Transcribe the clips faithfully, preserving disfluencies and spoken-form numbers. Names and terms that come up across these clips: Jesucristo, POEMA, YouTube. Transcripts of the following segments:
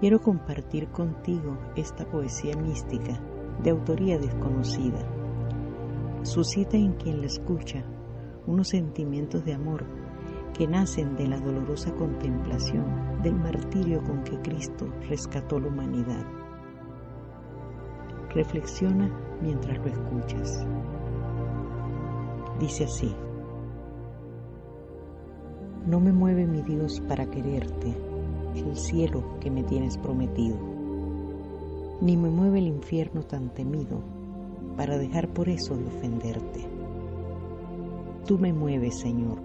Quiero compartir contigo esta poesía mística de autoría desconocida. Suscita en quien la escucha unos sentimientos de amor que nacen de la dolorosa contemplación del martirio con que Cristo rescató la humanidad. Reflexiona mientras lo escuchas. Dice así: No me mueve mi Dios para quererte, el cielo que me tienes prometido, ni me mueve el infierno tan temido para dejar por eso de ofenderte. Tú me mueves, Señor,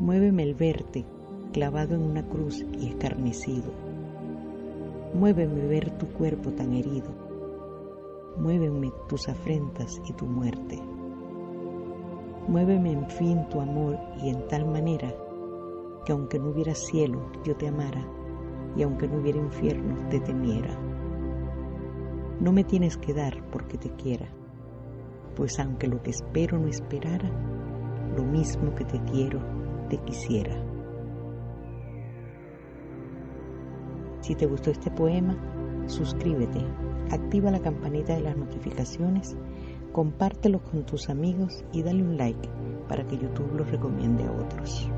muéveme el verte clavado en una cruz y escarnecido. Muéveme ver tu cuerpo tan herido, muéveme tus afrentas y tu muerte. Muéveme en fin tu amor y en tal manera que aunque no hubiera cielo yo te amara y aunque no hubiera infierno te temiera. No me tienes que dar porque te quiera, pues aunque lo que espero no esperara, lo mismo que te quiero te quisiera. Si te gustó este poema, suscríbete, activa la campanita de las notificaciones, compártelo con tus amigos y dale un like para que YouTube los recomiende a otros.